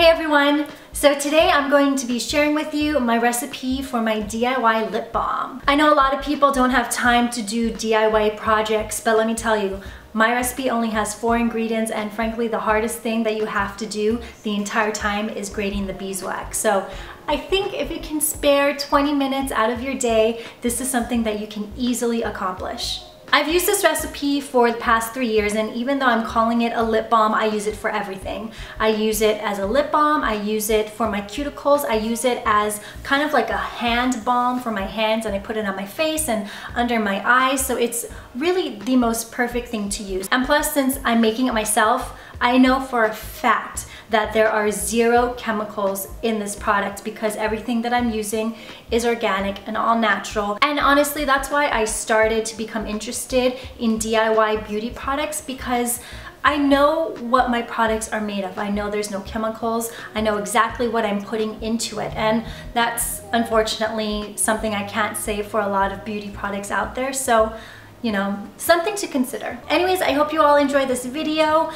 Hey everyone! So today I'm going to be sharing with you my recipe for my DIY lip balm. I know a lot of people don't have time to do DIY projects, but let me tell you, my recipe only has 4 ingredients, and frankly the hardest thing that you have to do the entire time is grating the beeswax. So I think if you can spare 20 minutes out of your day, this is something that you can easily accomplish. I've used this recipe for the past 3 years, and even though I'm calling it a lip balm, I use it for everything. I use it as a lip balm, I use it for my cuticles, I use it as kind of like a hand balm for my hands, and I put it on my face and under my eyes, so it's really the most perfect thing to use. And plus, since I'm making it myself, I know for a fact that there are 0 chemicals in this product because everything that I'm using is organic and all natural. And honestly, that's why I started to become interested in DIY beauty products, because I know what my products are made of. I know there's no chemicals. I know exactly what I'm putting into it. And that's unfortunately something I can't say for a lot of beauty products out there. So, you know, something to consider. Anyways, I hope you all enjoy this video.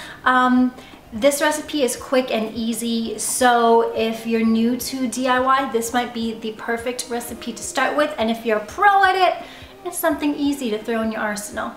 This recipe is quick and easy, so if you're new to DIY, this might be the perfect recipe to start with, and if you're a pro at it, it's something easy to throw in your arsenal.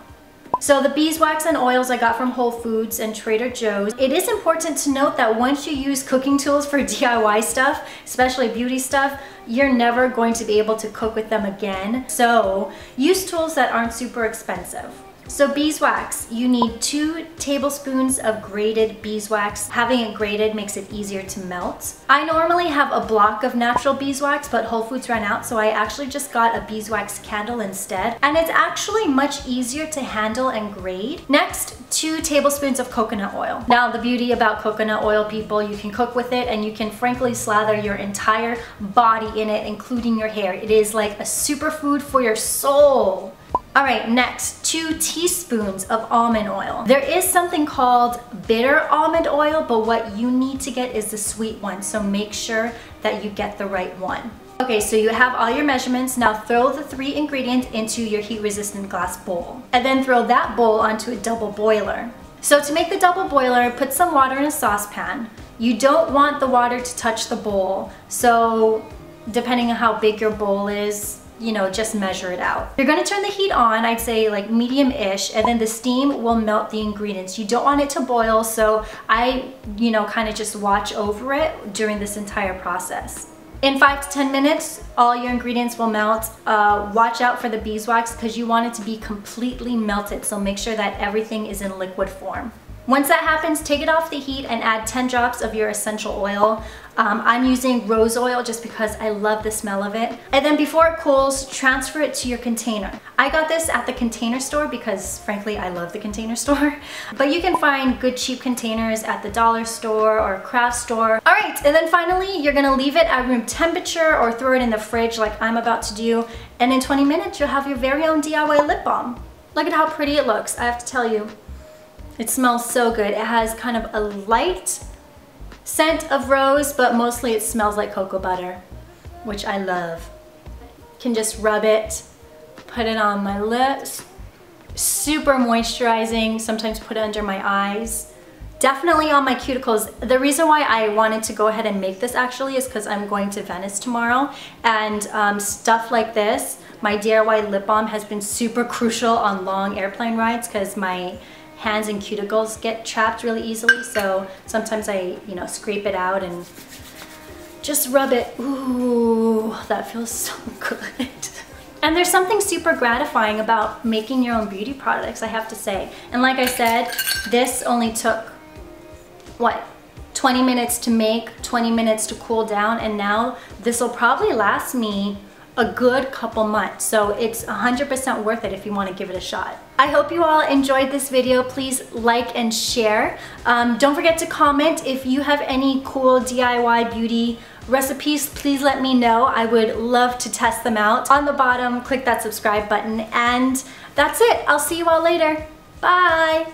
So the beeswax and oils I got from Whole Foods and Trader Joe's. It is important to note that once you use cooking tools for DIY stuff, especially beauty stuff, you're never going to be able to cook with them again. So use tools that aren't super expensive. So beeswax, you need 2 tablespoons of grated beeswax. Having it grated makes it easier to melt. I normally have a block of natural beeswax, but Whole Foods ran out, so I actually just got a beeswax candle instead. And it's actually much easier to handle and grade. Next, 2 tablespoons of coconut oil. Now, the beauty about coconut oil, people, you can cook with it and you can frankly slather your entire body in it, including your hair. It is like a superfood for your soul. All right, next, 2 teaspoons of almond oil. There is something called bitter almond oil, but what you need to get is the sweet one, so make sure that you get the right one. Okay, so you have all your measurements. Now throw the 3 ingredients into your heat-resistant glass bowl, and then throw that bowl onto a double boiler. So to make the double boiler, put some water in a saucepan. You don't want the water to touch the bowl, so depending on how big your bowl is, you know, just measure it out. You're gonna turn the heat on, I'd say like medium-ish, and then the steam will melt the ingredients. You don't want it to boil, so I, you know, kind of just watch over it during this entire process. In 5 to 10 minutes, all your ingredients will melt. Watch out for the beeswax because you want it to be completely melted, so make sure that everything is in liquid form. Once that happens, take it off the heat and add 10 drops of your essential oil. I'm using rose oil just because I love the smell of it. And then before it cools, transfer it to your container. I got this at the Container Store because frankly, I love the Container Store. But you can find good cheap containers at the dollar store or craft store. All right, and then finally, you're gonna leave it at room temperature or throw it in the fridge like I'm about to do. And in 20 minutes, you'll have your very own DIY lip balm. Look at how pretty it looks, I have to tell you. It smells so good. It has kind of a light scent of rose, but mostly it smells like cocoa butter, which I love. Can just rub it, put it on my lips. Super moisturizing. Sometimes put it under my eyes. Definitely on my cuticles. The reason why I wanted to go ahead and make this actually is because I'm going to Venice tomorrow, and stuff like this, my DIY lip balm has been super crucial on long airplane rides because my hands and cuticles get trapped really easily, so sometimes I, you know, scrape it out and just rub it. Ooh, that feels so good. And there's something super gratifying about making your own beauty products, I have to say. And like I said, this only took, what, 20 minutes to make, 20 minutes to cool down, and now this will probably last me a good couple months, so it's 100% worth it if you want to give it a shot. I hope you all enjoyed this video. Please like and share. Don't forget to comment if you have any cool DIY beauty recipes. Please let me know. I would love to test them out. On the bottom, click that subscribe button, and that's it. I'll see you all later. Bye.